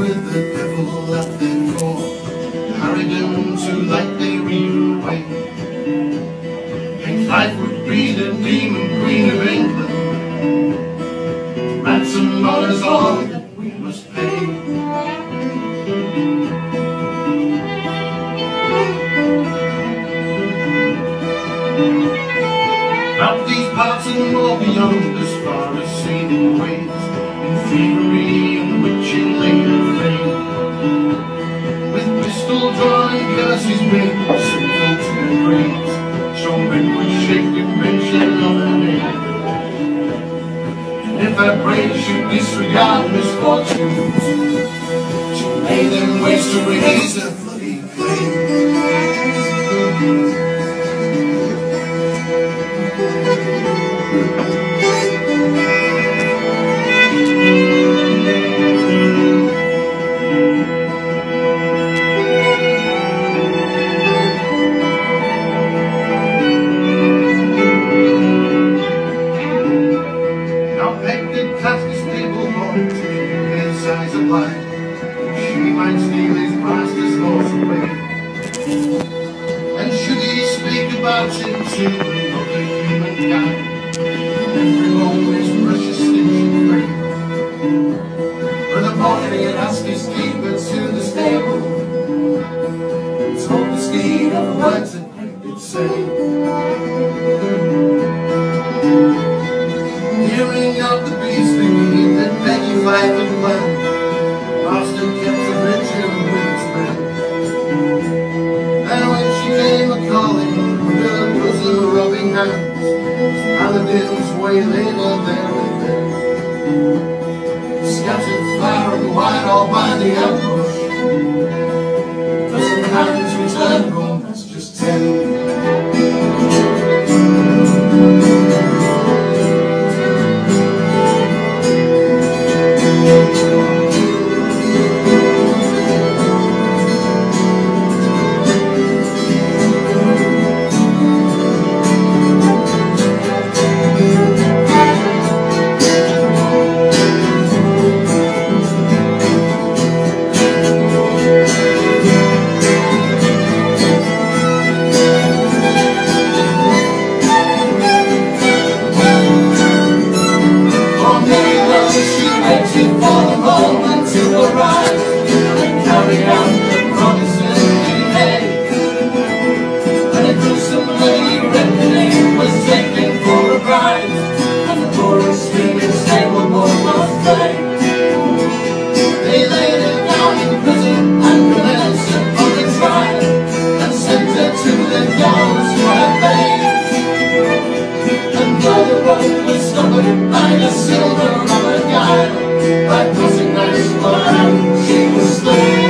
With the devil at their core, hurried them to light their evil way. Peg Fyfe would be the demon queen of England. Ransom is all that we must pay. About these parts and more beyond, as far as seeming ways, in thievery and witching later. Drawing curses with sinful to grace, so men would shake the mention of her name. And if her praise should disregard misfortune, she made them ways to raise her bloody flame. She might steal his master's horse away, and should he speak about him to another humankind, every moment's precious thing she prayed. But the boy he'd ask his keeper to the stable, and told the skeet of words that Peg did say. Hearing of the beastly deed that Peg Fyfe had planned, master kept a ritual with his friend. And when she came a-calling, her was a rubbing hands, paladins wailing all there and there, scattered far and wide all by the ambush. A dozen hands returned home, that's just 10. Silver on a guide, by crossing that explosion, she was slain.